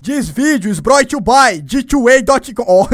Diz vídeos, brought to buy, G2A.com. Oh.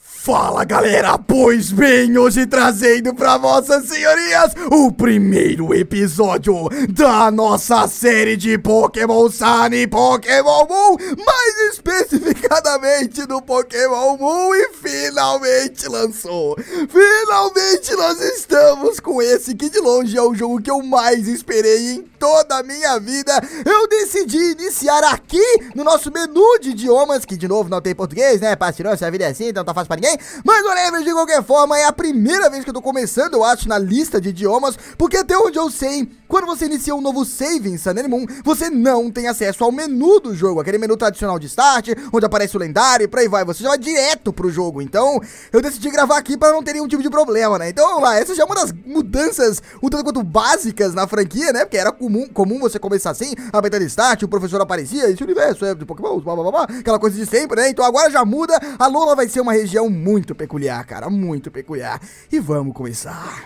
Fala galera, pois bem, hoje trazendo pra vossas senhorias o primeiro episódio da nossa série de Pokémon Sun e Pokémon Moon, mais especificadamente do Pokémon Moon, e finalmente lançou. Finalmente nós estamos com esse que de longe é o jogo que eu mais esperei em toda a minha vida. Eu decidi iniciar aqui no nosso menu de idiomas, que de novo não tem português, né, parceiro, se a vida é assim, então tá fácil pra ninguém, mas whatever, de qualquer forma é a primeira vez que eu tô começando, eu acho, na lista de idiomas, porque até onde eu sei, quando você inicia um novo save em Sun and Moon, você não tem acesso ao menu do jogo, aquele menu tradicional de start, onde aparece o lendário e por aí vai, você já vai direto pro jogo, então eu decidi gravar aqui pra não ter nenhum tipo de problema, né, então vamos lá, essa já é uma das mudanças um tanto quanto básicas na franquia, né, porque era comum você começar assim, apertando start, o professor aparecia, esse universo é de Pokémon, blá, blá, blá, aquela coisa de sempre, né, então agora já muda, a Alola vai ser uma região muito peculiar, cara, muito peculiar. E vamos começar.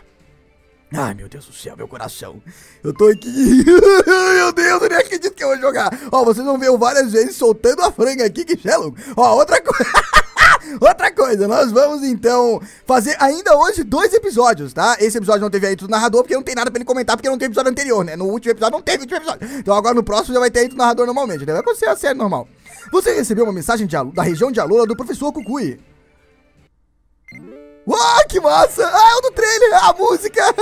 Ai, meu Deus do céu, meu coração. Eu tô aqui. Meu Deus, eu nem acredito que eu vou jogar. Ó, vocês vão ver eu várias vezes soltando a franga aqui, que é louco. Ó, outra coisa. Outra coisa, nós vamos então fazer ainda hoje 2 episódios, tá? Esse episódio não teve aí do narrador, porque não tem nada pra ele comentar, porque não tem episódio anterior, né? No último episódio não teve último episódio. Então agora no próximo já vai ter aí do narrador normalmente, né? Vai acontecer a série normal. Você recebeu uma mensagem da região de Alola do professor Kukui. Uau, que massa! Ah, é o do trailer! A música!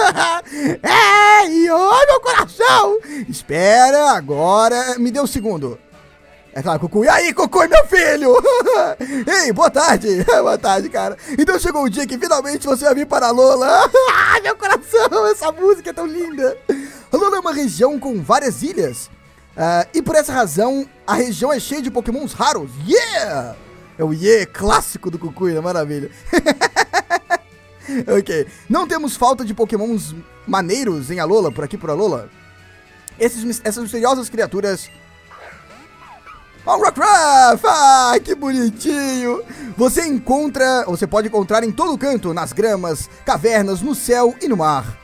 É! E oh, meu coração! Espera, agora... Me dê um segundo. É claro, Kukui. Aí, Kukui, meu filho! Ei, boa tarde! Boa tarde, cara. Então chegou o dia que finalmente você vai vir para Alola. Ah, meu coração! Essa música é tão linda! Alola é uma região com várias ilhas. E por essa razão, a região é cheia de pokémons raros. Yeah! É o Ye clássico do Kukui, né? Maravilha. Ok. Não temos falta de pokémons maneiros em Alola, por aqui por Alola. Essas misteriosas criaturas... Ó, o Rockruff! Ah, que bonitinho! Você pode encontrar em todo canto, nas gramas, cavernas, no céu e no mar.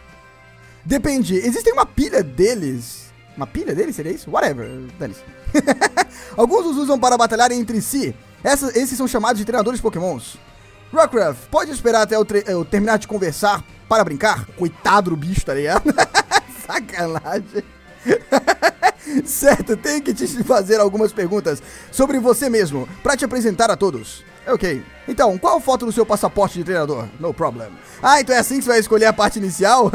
Depende, existe uma pilha deles. Uma pilha deles? Seria isso? Whatever. Alguns os usam para batalhar entre si. Esses são chamados de treinadores de pokémons. Rockruff, pode esperar até eu terminar de conversar para brincar? Coitado do bicho, tá ligado? Sacanagem. Certo, tenho que te fazer algumas perguntas sobre você mesmo, para te apresentar a todos. Ok. Então, qual foto do seu passaporte de treinador? No problem. Ah, então é assim que você vai escolher a parte inicial?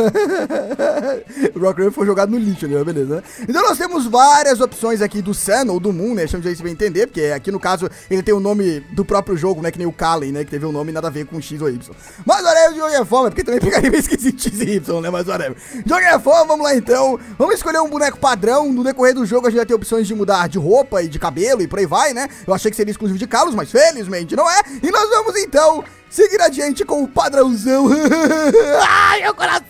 O Rockruff foi jogado no lixo ali, né? Beleza, né? Então nós temos várias opções aqui do Sun ou do Moon, né? Deixa eu vai entender, porque aqui no caso ele tem o nome do próprio jogo, né? Que nem o Kallen, né? Que teve um nome nada a ver com X ou Y. Mas whatever, de qualquer forma, porque também ficaria meio esquisito X e Y, né? Mas whatever. De qualquer forma, vamos lá então. Vamos escolher um boneco padrão. No decorrer do jogo a gente vai ter opções de mudar de roupa e de cabelo e por aí vai, né? Eu achei que seria exclusivo de Kalos, mas felizmente não é. E nós vamos então seguir adiante com o padrãozão. Ai, meu coração!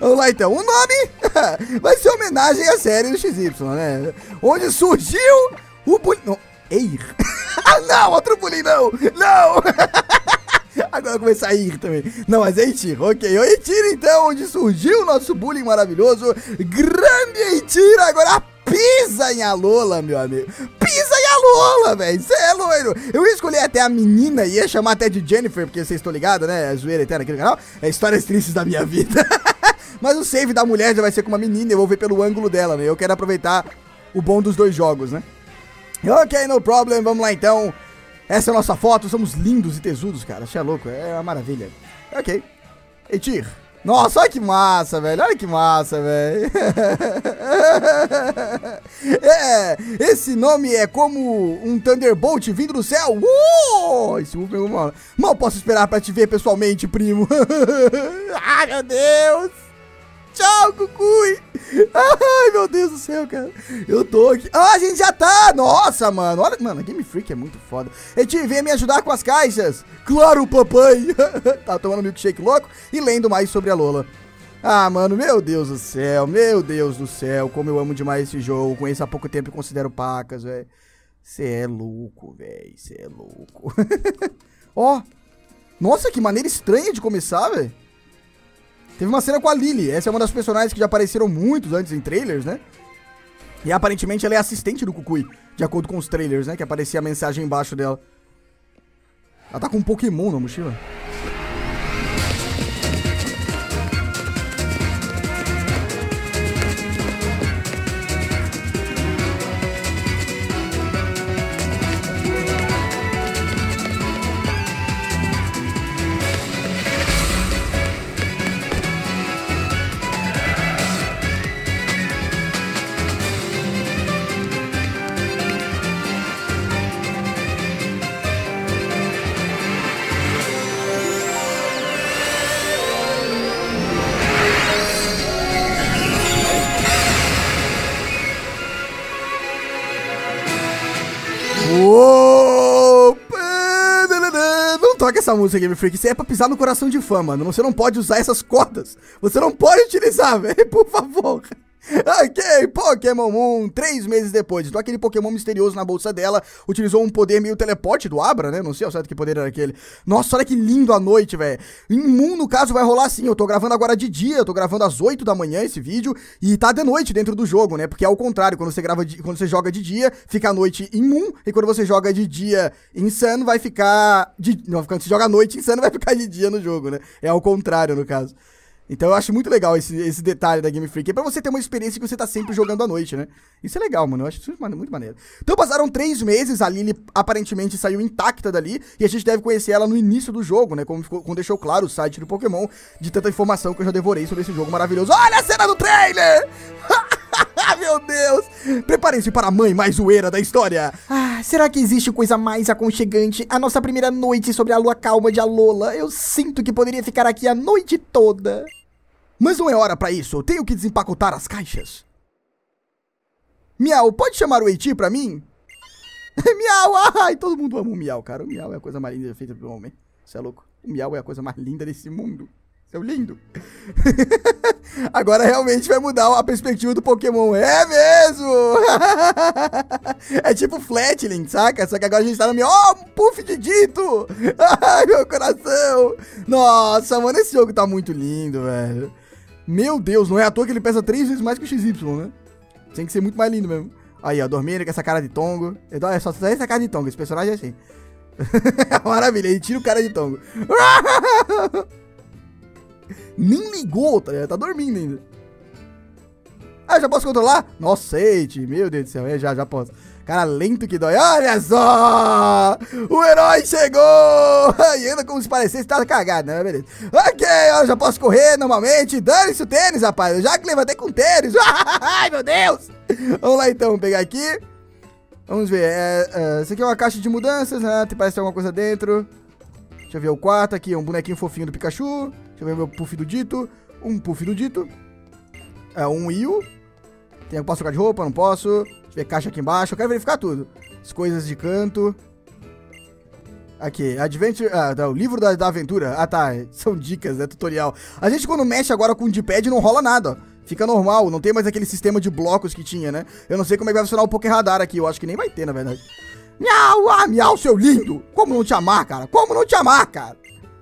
Vamos lá então, o nome vai ser homenagem à série do XY, né? Onde surgiu o bullying. Ei! Ah, não, outro bullying não! Não! Agora começar a ir também. Não, mas é Eitir, ok. O Eitir então, onde surgiu o nosso bullying maravilhoso. Grande Eitir, agora pisa em Alola, meu amigo. Pisa em Alola, velho. Você é loiro. Eu ia escolher até a menina, ia chamar até de Jennifer, porque vocês estão ligados, né? A zoeira eterna aqui no canal. É histórias tristes da minha vida. Mas o save da mulher já vai ser com uma menina, eu vou ver pelo ângulo dela, né? Eu quero aproveitar o bom dos dois jogos, né? Ok, no problem. Vamos lá então. Essa é a nossa foto, somos lindos e tesudos, cara. Você é louco, é uma maravilha. Ok. Eitir. Nossa, olha que massa, velho. Olha que massa, velho. É, esse nome é como um Thunderbolt vindo do céu. Esse pegou mal. Mal posso esperar pra te ver pessoalmente, primo. Ai, meu Deus. Tchau, Kukui. Ai, meu Deus do céu, cara. Eu tô aqui. Ah, a gente já tá. Nossa, mano. Olha, mano, a Game Freak é muito foda. Eitir, vem me ajudar com as caixas. Claro, papai. Tá tomando milkshake louco e lendo mais sobre Alola. Ah, mano, meu Deus do céu. Meu Deus do céu. Como eu amo demais esse jogo. Conheço há pouco tempo e considero pacas, velho. Você é louco, velho. Você é louco. Ó. Nossa, que maneira estranha de começar, velho. Teve uma cena com a Lillie, essa é uma das personagens que já apareceram muitos antes em trailers, né? E aparentemente ela é assistente do Kukui, de acordo com os trailers, né? Que aparecia a mensagem embaixo dela. Ela tá com um Pokémon na mochila. Essa música, Game Freak, isso é pra pisar no coração de fã, mano. Você não pode usar essas cordas. Você não pode utilizar, velho, por favor. Ok, Pokémon Moon, 3 meses depois. Então aquele Pokémon misterioso na bolsa dela utilizou um poder meio teleporte do Abra, né? Não sei ao certo que poder era aquele. Nossa, olha que lindo a noite, velho. Em Moon, no caso, vai rolar assim. Eu tô gravando agora de dia, eu tô gravando às 8 da manhã esse vídeo. E tá de noite dentro do jogo, né? Porque é ao contrário, quando você joga de dia, fica a noite em Moon. E quando você joga de dia em Sun, vai ficar... Quando você joga à noite em Sun, vai ficar de dia no jogo, né? É ao contrário, no caso. Então eu acho muito legal esse detalhe da Game Freak. É pra você ter uma experiência que você tá sempre jogando à noite, né? Isso é legal, mano. Eu acho isso muito maneiro. Então passaram 3 meses. A Lillie aparentemente saiu intacta dali. E a gente deve conhecer ela no início do jogo, né? Como deixou claro o site do Pokémon. De tanta informação que eu já devorei sobre esse jogo maravilhoso. Olha a cena do trailer! Meu Deus! Preparem-se para a mãe mais zoeira da história. Ah, será que existe coisa mais aconchegante? A nossa primeira noite sobre a lua calma de Alola. Eu sinto que poderia ficar aqui a noite toda. Mas não é hora pra isso. Eu tenho que desempacotar as caixas. Meow, pode chamar o Eiti pra mim? Meow! Ai, todo mundo ama o Meow, cara. O Meow é a coisa mais linda feita pelo homem. Você é louco. O Meow é a coisa mais linda desse mundo. Seu lindo. Agora realmente vai mudar a perspectiva do Pokémon. É mesmo! É tipo Fletchling, saca? Só que agora a gente tá no meio... Oh, um puff de Ditto! Ai, meu coração! Nossa, mano, esse jogo tá muito lindo, velho. Meu Deus, não é à toa que ele pesa 3 vezes mais que o XY, né? Tem que ser muito mais lindo mesmo. Aí, ó, dormindo com essa cara de tongo. É só essa cara de tongo, esse personagem é assim. Maravilha, ele tira o cara de tongo. Nem ligou, tá dormindo ainda. Ah, já posso controlar? Nossa, eite, meu Deus do céu, já posso. Cara, lento que dói. Olha só! O herói chegou! E anda como se parecesse tá cagado, né? Beleza. Ok, eu já posso correr normalmente. Dane-se o tênis, rapaz. Eu já que levantei com o tênis. Ai, meu Deus! Vamos lá, então. Vamos pegar aqui. Vamos ver. Isso aqui é uma caixa de mudanças, né? Parece ter alguma coisa dentro. Deixa eu ver o quarto aqui. É um bonequinho fofinho do Pikachu. Deixa eu ver meu puff do Ditto. Um puff do Ditto. É um Yu. Posso trocar de roupa? Não posso. Deixa eu ver caixa aqui embaixo. Eu quero verificar tudo. As coisas de canto. Aqui. Adventure... Ah, tá. O livro da aventura. Ah, tá. São dicas, né? Tutorial. A gente quando mexe agora com o D-pad não rola nada, ó. Fica normal. Não tem mais aquele sistema de blocos que tinha, né? Eu não sei como é que vai funcionar o Pokéradar aqui. Eu acho que nem vai ter, na verdade. Miau! Ah, miau, seu lindo! Como não te amar, cara? Como não te amar, cara?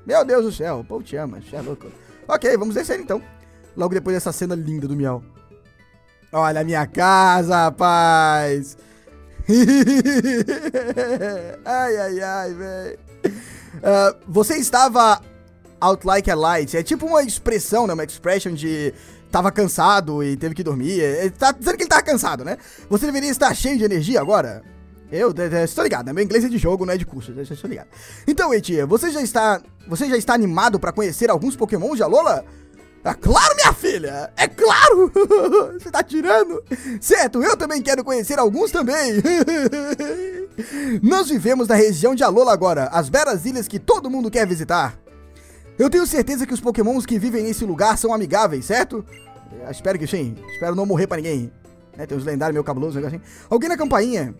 Meu Deus do céu, o povo te ama, você é louco. Ok, vamos descer então. Logo depois dessa cena linda do Meow. Olha a minha casa, rapaz. Ai, ai, ai, velho. Você estava out like a light. É tipo uma expressão, né? Uma expression de... Tava cansado e teve que dormir. Ele tá dizendo que ele tava cansado, né? Você deveria estar cheio de energia agora. Eu estou ligado, né? Meu inglês é de jogo, não é de curso, eu estou ligado. Então, Eiti, você já está animado para conhecer alguns Pokémon de Alola? Ah, claro, minha filha! É claro! Você tá tirando? Certo, eu também quero conhecer alguns também. Nós vivemos na região de Alola agora, as belas ilhas que todo mundo quer visitar. Eu tenho certeza que os Pokémons que vivem nesse lugar são amigáveis, certo? Eu espero que sim, espero não morrer para ninguém. É, tem uns lendários meio cabulosos, negócio assim. Alguém na campainha...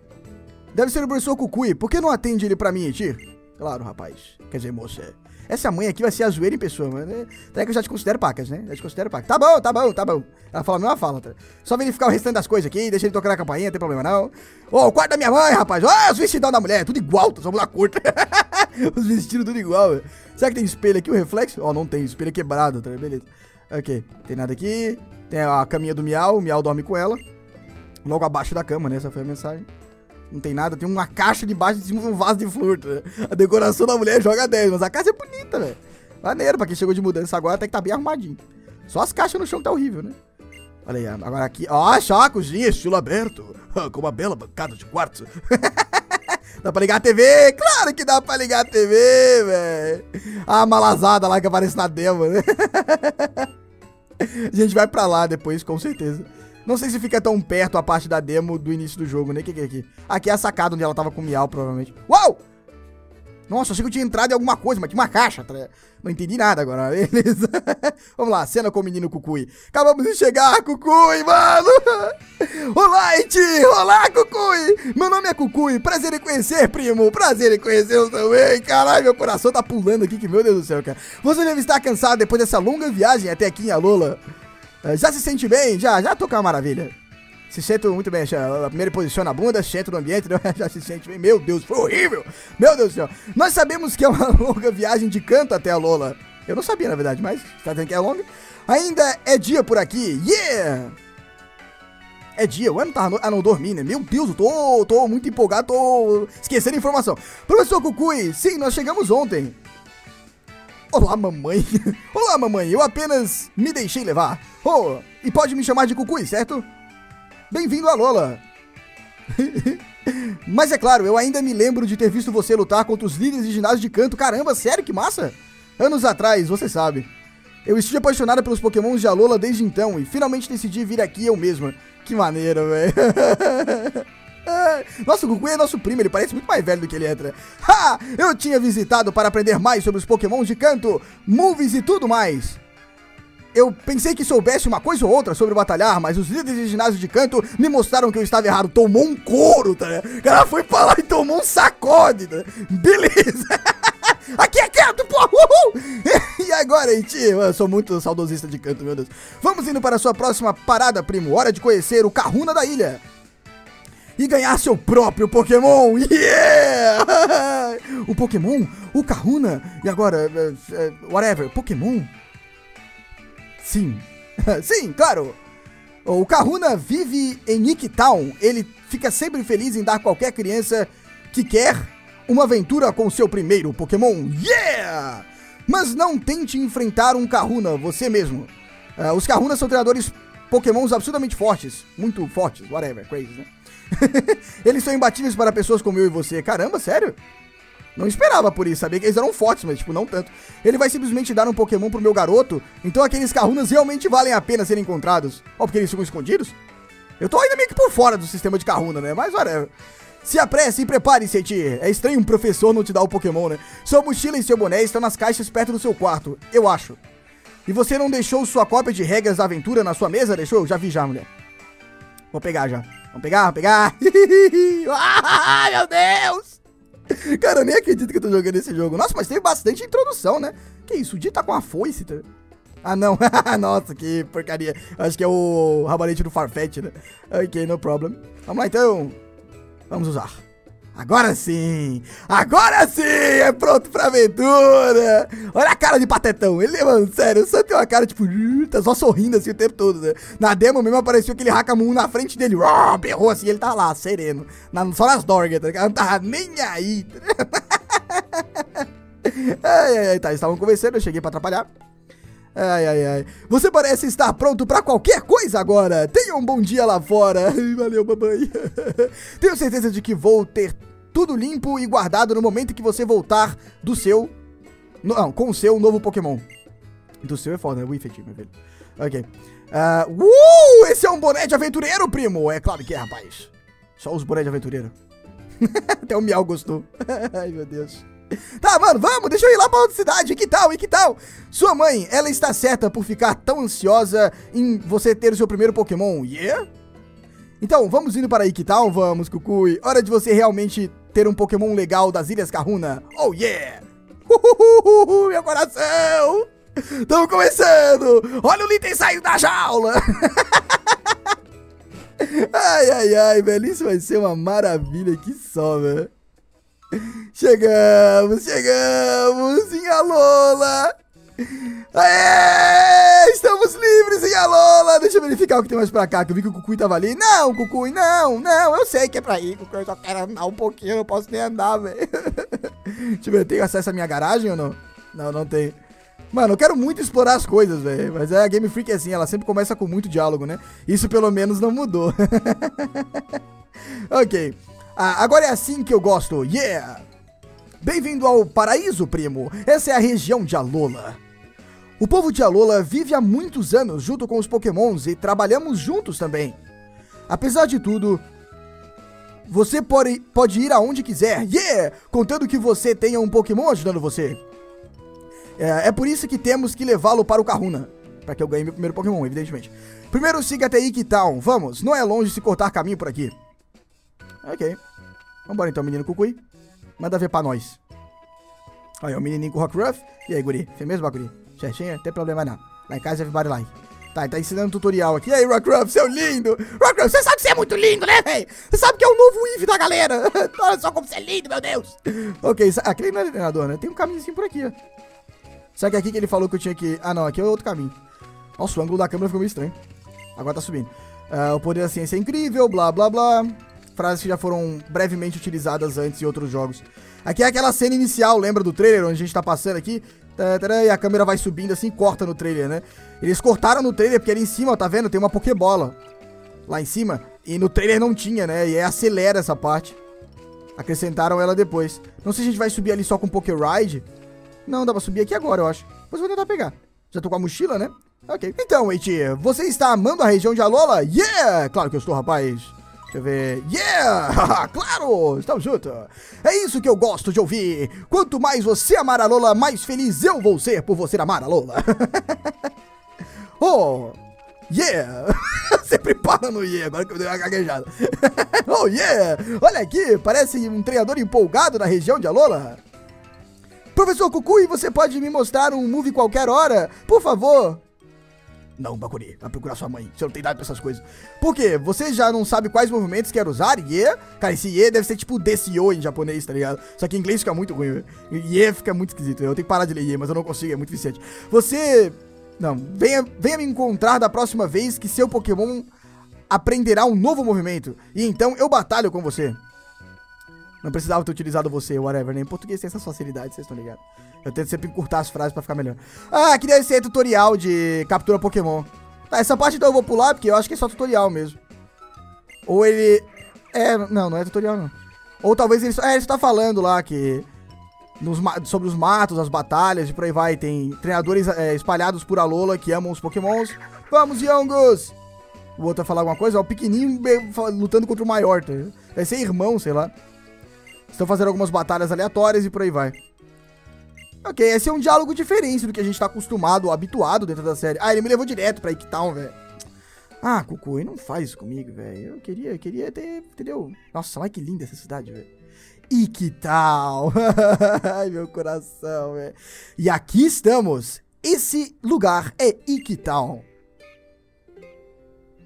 Deve ser o professor Kukui. Por que não atende ele pra mim, Eiti? Claro, rapaz. Quer dizer, moça. Essa mãe aqui vai ser a zoeira em pessoa, mano. Até que eu já te considero pacas, né? Já te considero pacas. Tá bom, tá bom, tá bom. Ela fala a mesma fala. Tá? Só verificar o restante das coisas aqui. Deixa ele tocar na campainha, não tem problema não. Ó, o quarto da minha mãe, rapaz. Ó, os vestidão da mulher. Tudo igual, só mudar a cor. Os vestidos tudo igual, velho. Será que tem espelho aqui, o reflexo? Ó, não tem. O espelho é quebrado, tá? Beleza. Ok. Tem nada aqui. Tem a caminha do Meow. O Meow dorme com ela. logo abaixo da cama, né? Essa foi a mensagem. Não tem nada, tem uma caixa debaixo de cima de um vaso de flor, né? A decoração da mulher joga 10, mas a casa é bonita, velho. Maneiro, pra quem chegou de mudança agora, até que tá bem arrumadinho. Só as caixas no chão que tá horrível, né? Olha aí, agora aqui... Ó, a cozinha, estilo aberto. Com uma bela bancada de quartzo. Dá pra ligar a TV? Claro que dá pra ligar a TV, velho. Ah, a malazada lá que aparece na demo, né? A gente vai pra lá depois, com certeza. Não sei se fica tão perto a parte da demo do início do jogo, né? O que é aqui? Aqui é a sacada onde ela tava com o Meowth, provavelmente. Uau! Nossa, achei que eu tinha entrado em alguma coisa, mas tinha uma caixa. Não entendi nada agora, beleza? Vamos lá, cena com o menino Kukui. Acabamos de chegar, Kukui, mano! Olá, Iti! Olá, Kukui! Meu nome é Kukui, prazer em conhecer, primo. Prazer em conhecê-lo também. Caralho, meu coração tá pulando aqui, que meu Deus do céu, cara. Você deve estar cansado depois dessa longa viagem até aqui em Alola. Já se sente bem? Já tô com uma maravilha. Se sento muito bem, primeiro posiciona a bunda, sento no ambiente, né? Já se sente bem. Meu Deus, foi horrível! Meu Deus do céu! Nós sabemos que é uma longa viagem de Kanto até Alola. Eu não sabia, na verdade, mas tá dizendo que é longa. Ainda é dia por aqui, yeah! É dia, eu não tava... Ah, não, dormi, né? Meu Deus, eu tô muito empolgado, tô esquecendo a informação. Professor Kukui, sim, nós chegamos ontem. Olá, mamãe. Olá, mamãe, eu apenas me deixei levar. Oh, e pode me chamar de Kukui, certo? Bem-vindo a Alola. Mas é claro, eu ainda me lembro de ter visto você lutar contra os líderes de ginásio de Kanto. Caramba, sério, que massa! Anos atrás, você sabe. Eu estive apaixonada pelos Pokémons de Alola desde então e finalmente decidi vir aqui eu mesma. Que maneiro, velho. Nossa, o Kukui é nosso primo, ele parece muito mais velho do que ele entra. Ha! Eu tinha visitado para aprender mais sobre os Pokémons de Kanto, moves e tudo mais. Eu pensei que soubesse uma coisa ou outra sobre batalhar, mas os líderes de ginásio de Kanto me mostraram que eu estava errado. Tomou um couro, tá? O cara foi pra lá e tomou um sacode, tá? Beleza. Aqui é Kanto, pô! E agora, gente? Eu sou muito saudosista de Kanto, meu Deus. Vamos indo para a sua próxima parada, primo. Hora de conhecer o Kahuna da ilha. E ganhar seu próprio Pokémon. Yeah! O Pokémon? O Kahuna? E agora, whatever, Pokémon? Sim, sim, claro. O Kahuna vive em Iki Town. Ele fica sempre feliz em dar a qualquer criança que quer uma aventura com seu primeiro Pokémon. Yeah! Mas não tente enfrentar um Kahuna você mesmo. Os Kahunas são treinadores Pokémons absurdamente fortes. Muito fortes, whatever, crazy, né? Eles são imbatíveis para pessoas como eu e você. Caramba, sério? Não esperava por isso, sabia que eles eram fortes, mas tipo, não tanto. Ele vai simplesmente dar um Pokémon pro meu garoto. Então aqueles Kahunas realmente valem a pena serem encontrados. Ó, porque eles ficam escondidos. Eu tô ainda meio que por fora do sistema de Kahuna, né? Mas whatever. Se apresse e prepare-se, Ti. É estranho um professor não te dar o Pokémon, né? Sua mochila e seu boné estão nas caixas perto do seu quarto, eu acho. E você não deixou sua cópia de regras da aventura na sua mesa? Deixou? Eu já vi já, mulher. Vou pegar já. Vamos pegar, vamos pegar. Ah, meu Deus! Cara, eu nem acredito que eu tô jogando esse jogo. Nossa, mas teve bastante introdução, né? Que isso, o Di tá com a foice, tá? Ah, não. Nossa, que porcaria. Acho que é o rabalete do Farfetch'd, né? Ok, no problem. Vamos lá, então. Vamos usar. Agora sim! Agora sim! É pronto pra aventura! Olha a cara de patetão. Ele, mano, sério, só tem uma cara, tipo... Tá só sorrindo, assim, o tempo todo, né? Na demo mesmo apareceu aquele Hakamun na frente dele. Berrou, assim, ele tá lá, sereno. Só nas dorgas, tá ligado? Não tava nem aí. Ai, ai, ai, tá, eles estavam conversando, eu cheguei pra atrapalhar. Ai, ai, ai. Você parece estar pronto pra qualquer coisa agora. Tenha um bom dia lá fora. Valeu, mamãe. Tenho certeza de que vou ter tudo limpo e guardado no momento que você voltar do seu... Não, com o seu novo Pokémon. Do seu é foda, né? O Ifet, meu filho. Ok. Esse é um boné de aventureiro, primo. É claro que é, rapaz. Só os boné de aventureiro. Até o Meowth gostou. Ai, meu Deus. Tá, mano, vamos, deixa eu ir lá pra outra cidade. Que tal, e que tal? Sua mãe, ela está certa por ficar tão ansiosa em você ter o seu primeiro Pokémon, yeah? Então, vamos indo para Iki Town, vamos, Kukui. Hora de você realmente ter um Pokémon legal das Ilhas Kahuna. Oh, yeah! Meu coração! Tamo começando! Olha o Litten saindo da jaula! Ai, ai, ai, velho, isso vai ser uma maravilha que só, velho. Chegamos em Alola. Aê! Estamos livres em Alola! Deixa eu verificar o que tem mais pra cá, que eu vi que o Kukui tava ali. Não, Kukui, não, não, eu sei que é pra ir, Kukui, eu só quero andar um pouquinho, eu não posso nem andar, velho. Deixa eu ver, eu tenho acesso à minha garagem ou não? Não, não tem. Mano, eu quero muito explorar as coisas, velho. Mas a Game Freak é assim, ela sempre começa com muito diálogo, né? Isso pelo menos não mudou. Ok. Ah, agora é assim que eu gosto. Yeah! Bem-vindo ao paraíso, primo. Essa é a região de Alola. O povo de Alola vive há muitos anos junto com os Pokémons e trabalhamos juntos também. Apesar de tudo, você pode ir aonde quiser. Yeah! Contando que você tenha um Pokémon ajudando você. É por isso que temos que levá-lo para o Kahuna, para que eu ganhe meu primeiro Pokémon, evidentemente. Primeiro siga até Iki Town, vamos, não é longe se cortar caminho por aqui. Ok, vambora então, menino Kukui, manda ver pra nós. Olha, o menininho com o Rockruff, e aí guri, fez mesmo, bagulho? Certinho, não tem problema não, lá em casa everybody like. Tá, ele tá ensinando um tutorial aqui, e aí Rockruff, seu lindo, Rockruff, você sabe que você é muito lindo, né, véi? Você sabe que é o novo Eevee da galera, olha só como você é lindo, meu Deus. Ok, aquele não é treinador, né, tem um caminhozinho por aqui, ó. Será que é aqui que ele falou que eu tinha que... Ah, não, aqui é outro caminho. Nossa, o ângulo da câmera ficou meio estranho. Agora tá subindo. O poder da ciência é incrível, blá, blá, blá. Frases que já foram brevemente utilizadas antes em outros jogos. Aqui é aquela cena inicial, lembra do trailer, onde a gente tá passando aqui? E a câmera vai subindo assim, corta no trailer, né? Eles cortaram no trailer porque ali em cima, ó, tá vendo? Tem uma Pokébola lá em cima. E no trailer não tinha, né? E aí acelera essa parte. Acrescentaram ela depois. Não sei se a gente vai subir ali só com Poké Ride. Não, dá pra subir aqui agora, eu acho. Mas eu vou tentar pegar. Já tô com a mochila, né? Ok. Então, Iti, você está amando a região de Alola? Yeah! Claro que eu estou, rapaz. Deixa eu ver. Yeah! Claro! Estamos juntos. É isso que eu gosto de ouvir. Quanto mais você amar a Alola, mais feliz eu vou ser por você amar a Alola. Oh! Yeah! Sempre para no yeah, agora que eu dei uma gaguejada. Oh, yeah! Olha aqui, parece um treinador empolgado na região de Alola. Professor Kukui, você pode me mostrar um movie qualquer hora? Por favor. Não, Bakuri, vai procurar sua mãe. Você não tem idade pra essas coisas. Por quê? Você já não sabe quais movimentos quer usar? Ye? Cara, esse Ye deve ser tipo DCO em japonês, tá ligado? Só que em inglês fica muito ruim. Ye fica muito esquisito. Eu tenho que parar de ler Ye, mas eu não consigo, é muito viciante. Você... Não, venha me encontrar da próxima vez que seu Pokémon aprenderá um novo movimento. E então eu batalho com você. Não precisava ter utilizado você, whatever, né? Em português tem essas facilidades, vocês estão ligados. Eu tento sempre encurtar as frases pra ficar melhor. Ah, aqui deve ser tutorial de captura Pokémon. Tá, essa parte então eu vou pular, porque eu acho que é só tutorial mesmo. Ou ele... É, não, não é tutorial não. Ou talvez ele só... É, ele só tá falando lá que... Sobre os matos, as batalhas e por aí vai. Tem treinadores espalhados por Alola que amam os Pokémons. Vamos, Yongos! O outro vai falar alguma coisa? Ó, o pequenininho lutando contra o maior. Tá? Deve ser irmão, sei lá. Estão fazendo algumas batalhas aleatórias e por aí vai. Ok, esse é um diálogo diferente do que a gente tá acostumado, habituado dentro da série. Ah, ele me levou direto pra Iki Town, velho. Ah, Kukui, não faz isso comigo, velho. Eu queria ter, entendeu? Nossa, olha que linda essa cidade, velho. Iki Town. Ai, meu coração, velho. E aqui estamos. Esse lugar é Iki Town.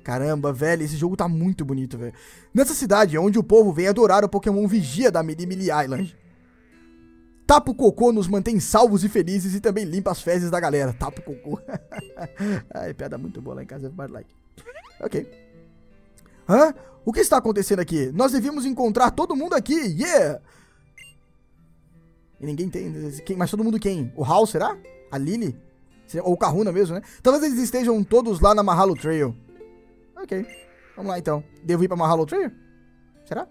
Caramba, velho, esse jogo tá muito bonito, velho. Nessa cidade, onde o povo vem adorar o Pokémon Vigia da Melemele Island. Tapu Koko nos mantém salvos e felizes e também limpa as fezes da galera. Tapu Koko. Ai, piada muito boa lá em casa. Like. Ok. Hã? O que está acontecendo aqui? Nós devíamos encontrar todo mundo aqui. Yeah! E ninguém tem... Mas todo mundo quem? O Hal, será? A Lillie? Ou o Kahuna mesmo, né? Talvez eles estejam todos lá na Mahalo Trail. Ok, vamos lá então. Devo ir pra Mahalo Trail? Será?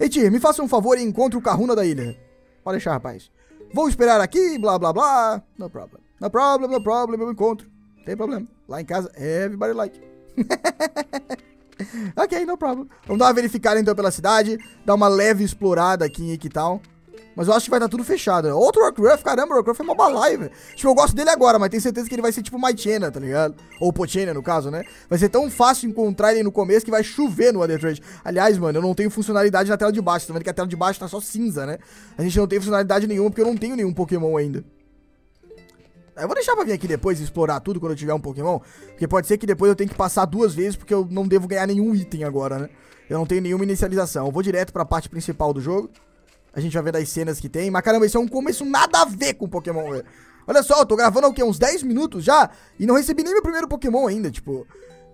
Iti, me faça um favor e encontre o Kahuna da ilha. Pode deixar, rapaz. Vou esperar aqui, blá blá blá. No problem. No problem, no problem, eu encontro. Tem problema. Lá em casa, everybody like. Ok, no problem. Vamos dar uma verificada então pela cidade. Dar uma leve explorada aqui em Iki Town. Mas eu acho que vai estar tudo fechado. Outro Rockruff, caramba, o Rockruff é uma balaia, velho. Tipo, eu gosto dele agora, mas tenho certeza que ele vai ser tipo o Maichena, tá ligado? Ou Pochena, no caso, né? Vai ser tão fácil encontrar ele no começo que vai chover no Undertrade. Aliás, mano, eu não tenho funcionalidade na tela de baixo. Tá vendo que a tela de baixo tá só cinza, né? A gente não tem funcionalidade nenhuma porque eu não tenho nenhum Pokémon ainda. Eu vou deixar pra vir aqui depois e explorar tudo quando eu tiver um Pokémon. Porque pode ser que depois eu tenha que passar duas vezes porque eu não devo ganhar nenhum item agora, né? Eu não tenho nenhuma inicialização. Eu vou direto pra parte principal do jogo. A gente vai ver das cenas que tem. Mas caramba, isso é um começo nada a ver com Pokémon, velho. Olha só, eu tô gravando há o quê? Uns 10 minutos já? E não recebi nem meu primeiro Pokémon ainda, tipo...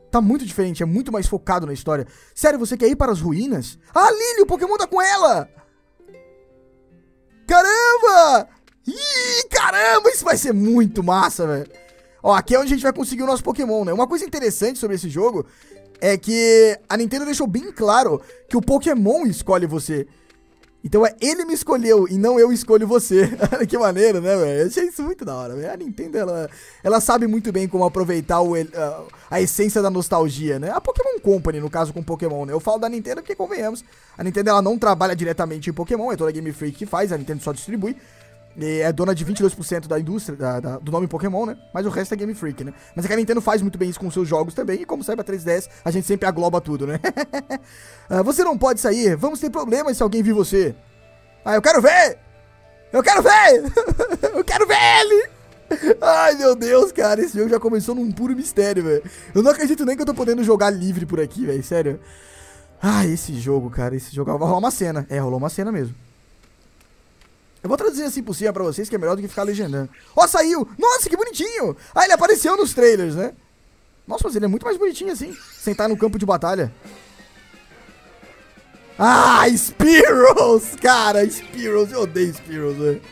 Tá muito diferente, é muito mais focado na história. Sério, você quer ir para as ruínas? Ah, Lillie, o Pokémon tá com ela! Caramba! Ih, caramba, isso vai ser muito massa, velho. Ó, aqui é onde a gente vai conseguir o nosso Pokémon, né? Uma coisa interessante sobre esse jogo é que a Nintendo deixou bem claro que o Pokémon escolhe você. Então é ele me escolheu e não eu escolho você. Que maneiro, né, velho? Eu achei isso muito da hora, velho. A Nintendo, ela sabe muito bem como aproveitar a essência da nostalgia, né? A Pokémon Company, no caso, com Pokémon, né? Eu falo da Nintendo porque, convenhamos, a Nintendo ela não trabalha diretamente em Pokémon, é toda a Game Freak que faz, a Nintendo só distribui. E é dona de 22% da indústria, do nome Pokémon, né? Mas o resto é Game Freak, né? Mas é que a Nintendo faz muito bem isso com seus jogos também. E como sai pra 3DS, a gente sempre agloba tudo, né? Você não pode sair. Vamos ter problemas se alguém vir você. Ah, eu quero ver! Eu quero ver! Eu quero ver ele! Ai, meu Deus, cara. Esse jogo já começou num puro mistério, velho. Eu não acredito nem que eu tô podendo jogar livre por aqui, velho. Sério. Ai, esse jogo, cara. Esse jogo... Rolou uma cena. É, rolou uma cena mesmo. Eu vou traduzir assim por cima pra vocês, que é melhor do que ficar legendando. Ó, saiu! Nossa, que bonitinho! Ah, ele apareceu nos trailers, né? Nossa, mas ele é muito mais bonitinho assim. Sentar no campo de batalha. Ah, Spearows! Cara, Spearows. Eu odeio Spearows, velho.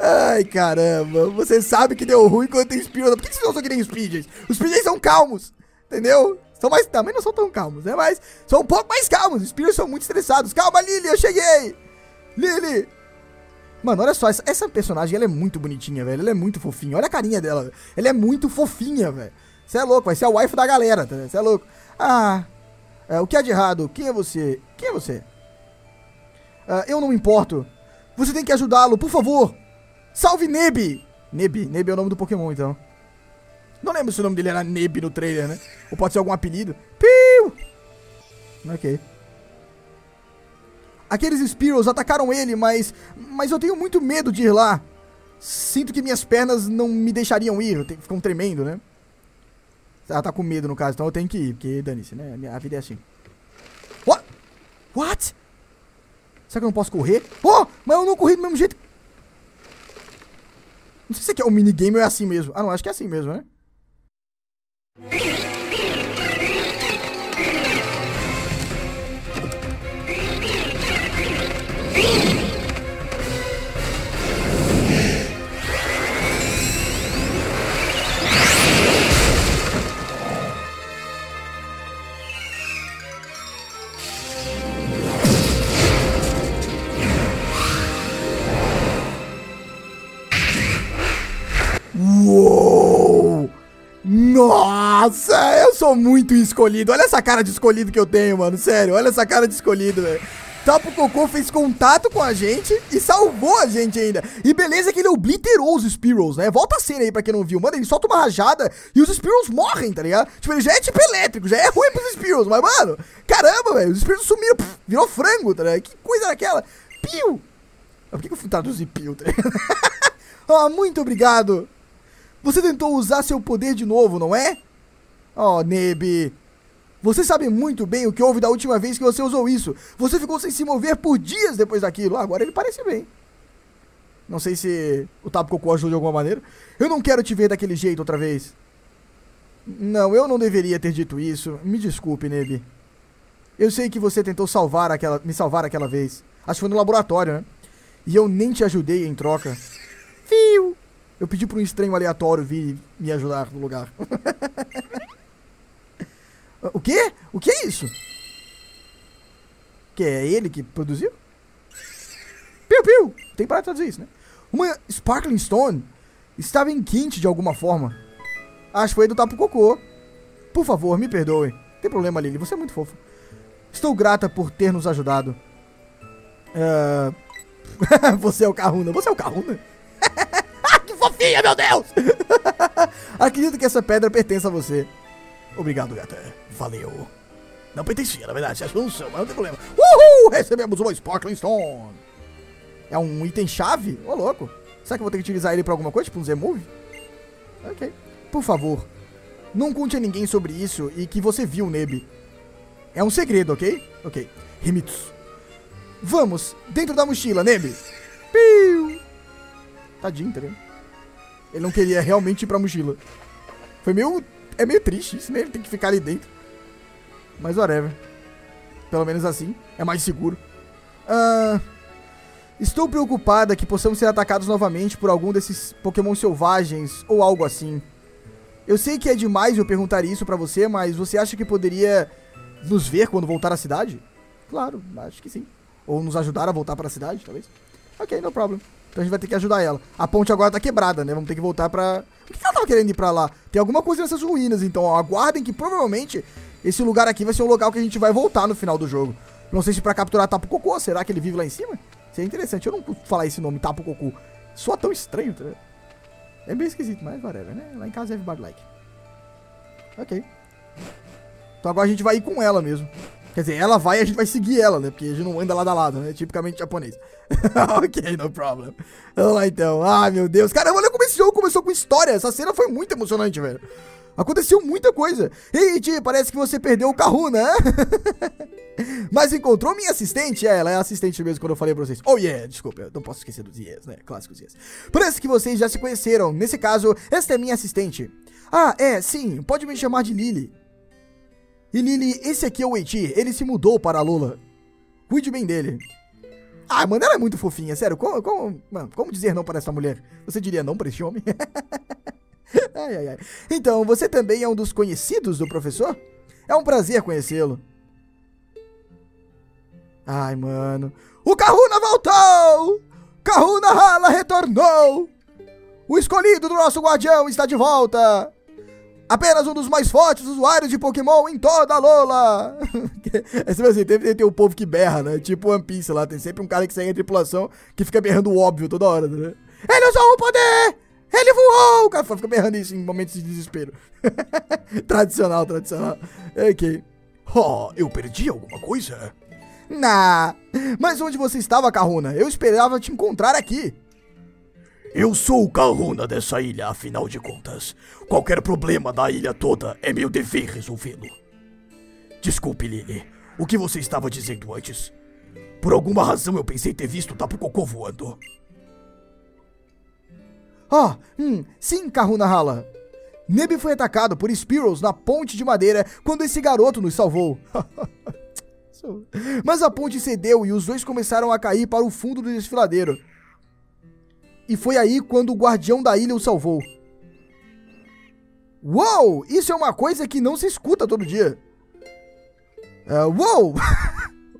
Ai, caramba. Você sabe que deu ruim quando tem Spearows. Por que vocês não são que nem Speedjays? Os Speedjays são calmos, entendeu? São mais... Também não são tão calmos, né? Mas são um pouco mais calmos. Os Spearows são muito estressados. Calma, Lillie, eu cheguei! Lillie! Mano, olha só, essa personagem, ela é muito bonitinha, velho. Ela é muito fofinha. Olha a carinha dela. Ela é muito fofinha, velho. Você é louco, vai ser a wife da galera, tá? Você é louco. Ah, o que há de errado? Quem é você? Quem é você? Eu não me importo. Você tem que ajudá-lo, por favor. Salve Nebby. Nebby é o nome do Pokémon, então. Não lembro se o nome dele era Nebby no trailer, né? Ou pode ser algum apelido. Piu! Ok. Aqueles Spearows atacaram ele, mas eu tenho muito medo de ir lá. Sinto que minhas pernas não me deixariam ir. Ficam tremendo, né? Ela tá com medo, no caso. Então eu tenho que ir, porque dane-se, né? A vida é assim. What? What? Será que eu não posso correr? Oh, mas eu não corri do mesmo jeito. Não sei se aqui é um minigame ou é assim mesmo. Ah, não. Acho que é assim mesmo, né? Uou! Nossa, eu sou muito escolhido. Olha essa cara de escolhido que eu tenho, mano. Sério, olha essa cara de escolhido, velho. Tapu Koko fez contato com a gente e salvou a gente ainda. E beleza que ele obliterou os Spearows, né? Volta a cena aí pra quem não viu. Mano, ele solta uma rajada e os Spearows morrem, tá ligado? Tipo, ele já é tipo elétrico, já é ruim pros Spearows. Mas, mano, caramba, velho. Os Spearows sumiram, pff, virou frango, tá ligado? Que coisa era aquela? Piu! Por que eu fui traduzir piu, tá ligado? Ah, muito obrigado. Você tentou usar seu poder de novo, não é? Oh, Nebby. Você sabe muito bem o que houve da última vez que você usou isso. Você ficou sem se mover por dias depois daquilo. Ah, agora ele parece bem. Não sei se o Tapu Koko ajudou de alguma maneira. Eu não quero te ver daquele jeito outra vez. Não, eu não deveria ter dito isso. Me desculpe, Nebby. Eu sei que você tentou me salvar aquela vez. Acho que foi no laboratório, né? E eu nem te ajudei em troca. Fio! Eu pedi para um estranho aleatório vir me ajudar no lugar. O quê? O que é isso? Que é ele que produziu? Piu, piu! Tem que parar de traduzir isso, né? Uma Sparkling Stone estava em quente de alguma forma. Acho que foi do Tapu Koko. Por favor, me perdoe. Não tem problema, Lillie. Você é muito fofa. Estou grata por ter nos ajudado. Você é o Kahuna. Você é o Kahuna? Ah, que fofinha, meu Deus! Acredito que essa pedra pertence a você. Obrigado, gata. Valeu. Não pertencia, na verdade. Você achou um som, mas não tem problema. Uhul! Recebemos uma Sparkling Stone. É um item-chave? Ô, louco. Será que eu vou ter que utilizar ele pra alguma coisa? Tipo um Z-Move? Ok. Por favor, não conte a ninguém sobre isso e que você viu, Nebby. É um segredo, ok? Ok. Rimitsu. Vamos, dentro da mochila, Nebby. Piu. Tadinho, tá vendo? Ele não queria realmente ir pra mochila. Foi meio... É meio triste isso, né? Ele tem que ficar ali dentro. Mas whatever. Pelo menos assim. É mais seguro. Estou preocupada que possamos ser atacados novamente por algum desses Pokémon selvagens ou algo assim. Eu sei que é demais eu perguntar isso pra você, mas você acha que poderia nos ver quando voltar à cidade? Claro, acho que sim. Ou nos ajudar a voltar pra cidade, talvez. Ok, no problem. Então a gente vai ter que ajudar ela. A ponte agora tá quebrada, né? Vamos ter que voltar pra... Por que ela tava querendo ir pra lá? Tem alguma coisa nessas ruínas, então ó, aguardem que provavelmente esse lugar aqui vai ser o local que a gente vai voltar no final do jogo. Não sei se pra capturar Tapu Koko, será que ele vive lá em cima? Seria interessante, eu não vou falar esse nome, Tapu Koko. Soa tão estranho, tá? É bem esquisito, mas whatever, né? Lá em casa é everybody like. Ok. Então agora a gente vai ir com ela mesmo. Quer dizer, ela vai e a gente vai seguir ela, né? Porque a gente não anda lado a lado, né? Tipicamente japonês. Ok, no problem. Vamos lá, então. Ah, meu Deus. Caramba, olha como esse jogo começou com história. Essa cena foi muito emocionante, velho. Aconteceu muita coisa. Ei, tia, parece que você perdeu o Kahuna, né? Mas encontrou minha assistente? É, ela é assistente mesmo quando eu falei pra vocês. Oh, yeah, desculpa, eu não posso esquecer dos yes, né? Clássicos yes. Parece que vocês já se conheceram. Nesse caso, esta é minha assistente. Ah, é, sim, pode me chamar de Lillie. E Lillie, esse aqui é o Eiti. Ele se mudou para Alola. Cuide bem dele. Ah, mano, ela é muito fofinha, sério. Como dizer não para essa mulher? Você diria não para esse homem? Ai, ai, ai. Então, você também é um dos conhecidos do professor? É um prazer conhecê-lo. Ai, mano. O Kahuna voltou! Kahuna Hala retornou! O escolhido do nosso guardião está de volta! Apenas um dos mais fortes usuários de Pokémon em toda a Alola. É sempre assim, tem o povo que berra, né? Tipo One Piece lá, tem sempre um cara que segue a tripulação que fica berrando o óbvio toda hora, né? Ele usou o poder! Ele voou! O cara fica berrando isso em momentos de desespero. Tradicional, tradicional. Ok. Oh, eu perdi alguma coisa? Nah. Mas onde você estava, Kahuna? Eu esperava te encontrar aqui. Eu sou o Kahuna dessa ilha, afinal de contas. Qualquer problema da ilha toda é meu dever resolvê-lo. Desculpe, Lillie. O que você estava dizendo antes? Por alguma razão eu pensei ter visto o Tapu Koko voando. Ah, sim, Kahuna Hala. Nebby foi atacado por Spearows na ponte de madeira quando esse garoto nos salvou. Mas a ponte cedeu e os dois começaram a cair para o fundo do desfiladeiro. E foi aí quando o guardião da ilha o salvou. Uou! Isso é uma coisa que não se escuta todo dia. Uou!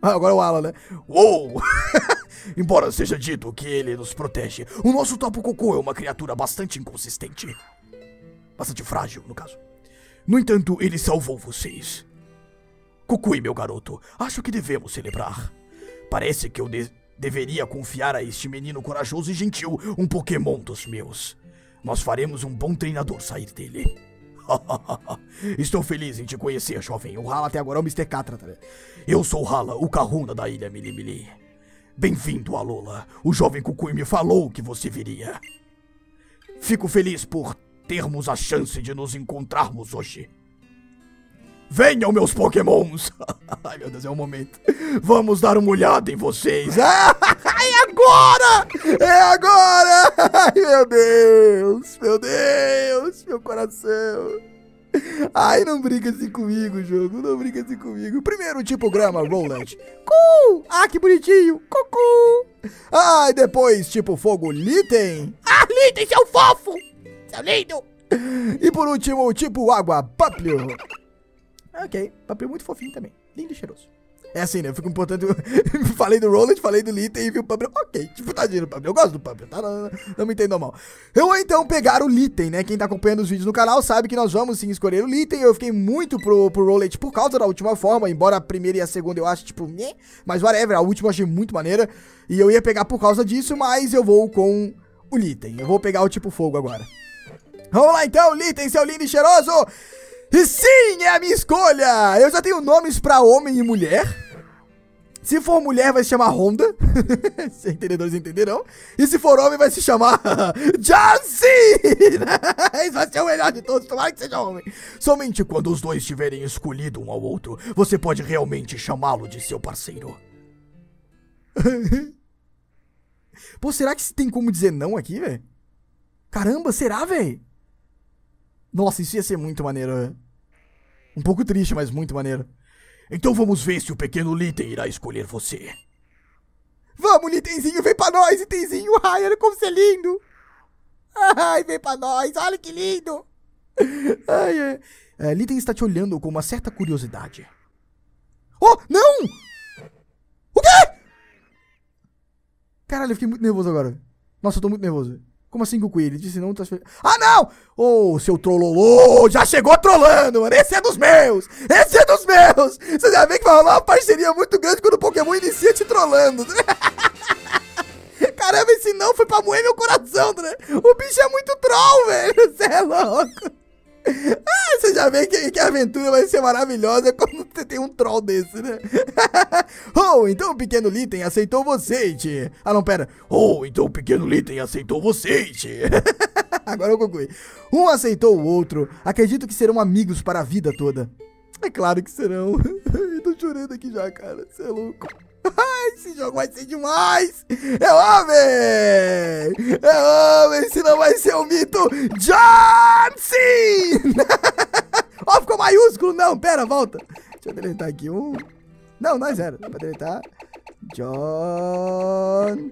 Agora o Alan, né? Uou! Embora seja dito que ele nos protege, o nosso Tapu Koko é uma criatura bastante inconsistente. Bastante frágil, no caso. No entanto, ele salvou vocês. Kukui, meu garoto, acho que devemos celebrar. Parece que eu deveria confiar a este menino corajoso e gentil um Pokémon dos meus. Nós faremos um bom treinador sair dele. Estou feliz em te conhecer, jovem. O Hala até agora é o Mr. Catra, tá? Eu sou Hala, o Kahuna da ilha Melemele. Bem-vindo, Alola. O jovem Kukui me falou que você viria. Fico feliz por termos a chance de nos encontrarmos hoje. Venham, meus Pokémons! Ai, meu Deus, é o momento. Vamos dar uma olhada em vocês. É agora! É agora! Ai, meu Deus! Meu Deus! Meu coração! Ai, não brinca assim comigo, jogo. Não brinca assim comigo. Primeiro tipograma, Rowlet. Cool! Ah, que bonitinho! Cucu! Ai, depois tipo fogo, Litten. Ah, Litten, seu fofo! Seu lindo! E por último, tipo água, Popplio. Ok, papel muito fofinho também. Lindo e cheiroso. É assim, né? Eu fico importante. Falei do Rowlet, falei do Litten e vi o Popplio. Ok, tipo, tadinho do Popplio. Eu gosto do Popplio, tá? Não me entendam mal. Eu vou então pegar o Litten, né? Quem tá acompanhando os vídeos no canal sabe que nós vamos sim escolher o Litten. Eu fiquei muito pro Rowlet por causa da última forma, embora a primeira e a segunda eu acho, tipo, né? Mas whatever, a última eu achei muito maneira. E eu ia pegar por causa disso, mas eu vou com o Litten. Eu vou pegar o tipo fogo agora. Vamos lá então, Litten, seu lindo e cheiroso! E sim, é a minha escolha! Eu já tenho nomes pra homem e mulher. Se for mulher, vai se chamar Honda. Se entendedores entenderão. E se for homem, vai se chamar John Cena. Isso vai ser o melhor de todos, tomara que seja homem. Somente quando os dois tiverem escolhido um ao outro, você pode realmente chamá-lo de seu parceiro. Pô, será que tem como dizer não aqui, velho? Caramba, será, véi? Nossa, isso ia ser muito maneiro, véi. Um pouco triste, mas muito maneiro. Então vamos ver se o pequeno Litten irá escolher você. Vamos, Littenzinho, vem pra nós, Littenzinho. Ai, olha como você é lindo. Ai, vem pra nós, olha que lindo. Ai, ai. Litten está te olhando com uma certa curiosidade. Oh, não! O quê? Caralho, eu fiquei muito nervoso agora. Nossa, eu tô muito nervoso. Como assim, Kukui? Ele disse não... Tá... Ah, não! Ô, seu trollolô! Já chegou trollando, mano! Esse é dos meus! Esse é dos meus! Você já vê que vai rolar uma parceria muito grande quando o Pokémon inicia te trollando. Caramba, esse não foi pra moer meu coração, né? O bicho é muito troll, velho! Você é louco! Ah, você já vê que a aventura vai ser maravilhosa quando você tem um troll desse, né? Oh, então o pequeno Litten aceitou você, tchê. Ah, não, pera. Oh, então o pequeno Litten aceitou você, tchê. Agora eu concluí. Um aceitou o outro. Acredito que serão amigos para a vida toda. É claro que serão. Eu tô chorando aqui já, cara. Você é louco. Ai, esse jogo vai ser demais! É homem! É homem! Se não vai ser o mito John Cena! Ó, oh, ficou maiúsculo! Não, pera, volta! Deixa eu deletar aqui um... Não, não é zero. Pra deletar... John...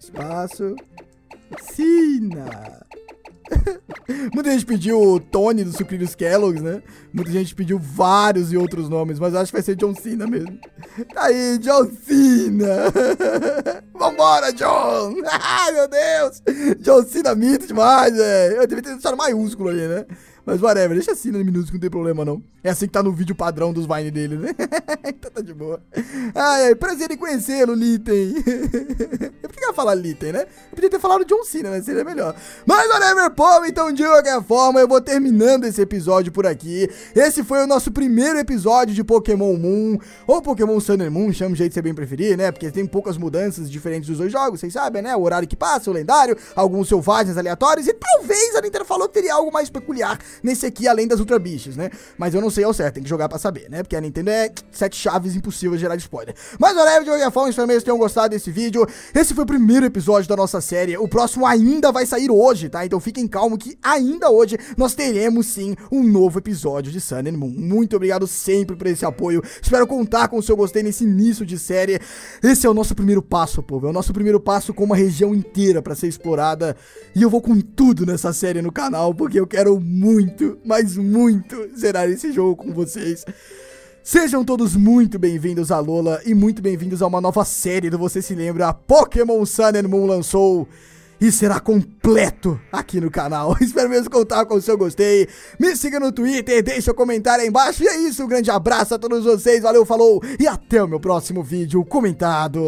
Espaço... Cena! Muita gente pediu o Tony do Sucrilhos Kellogg's, né? Muita gente pediu vários e outros nomes, mas eu acho que vai ser John Cena mesmo. Tá aí, John Cena! Vambora, John! Ai, meu Deus! John Cena mito demais, velho! Eu devia ter deixado maiúsculo ali, né? Mas whatever, deixa a Cena no minúsculo, não tem problema não. É assim que tá no vídeo padrão dos Vine dele, né? Então tá de boa. Ai, ai, prazer em conhecê-lo, Litten. Eu podia falar Litten, né? Eu podia ter falado John Cena, né? Seria melhor. Mas whatever, povo, então de qualquer forma eu vou terminando esse episódio por aqui. Esse foi o nosso primeiro episódio de Pokémon Moon, ou Pokémon Sun and Moon, chama o jeito que você bem preferir, né? Porque tem poucas mudanças diferentes dos dois jogos, vocês sabem, né? O horário que passa, o lendário, alguns selvagens aleatórios, e talvez a Nintendo falou que teria algo mais peculiar nesse aqui, além das Ultra Beasts, né? Mas eu não sei ao certo, tem que jogar pra saber, né? Porque a Nintendo é 7 chaves, impossível de gerar de spoiler. Mas olha, de qualquer forma, espero mesmo que tenham gostado desse vídeo. Esse foi o primeiro episódio da nossa série. O próximo ainda vai sair hoje, tá? Então fiquem calmos que ainda hoje nós teremos, sim, um novo episódio de Sun and Moon. Muito obrigado sempre por esse apoio. Espero contar com o seu gostei nesse início de série. Esse é o nosso primeiro passo, povo. É o nosso primeiro passo com uma região inteira pra ser explorada. E eu vou com tudo nessa série no canal, porque eu quero muito, mas muito zerar esse jogo com vocês. Sejam todos muito bem-vindos à Alola e muito bem-vindos a uma nova série do Você Se Lembra. A Pokémon Sun and Moon lançou e será completo aqui no canal. Espero mesmo contar com o seu gostei. Me siga no Twitter, deixa o comentário aí embaixo. E é isso, um grande abraço a todos vocês. Valeu, falou e até o meu próximo vídeo comentado.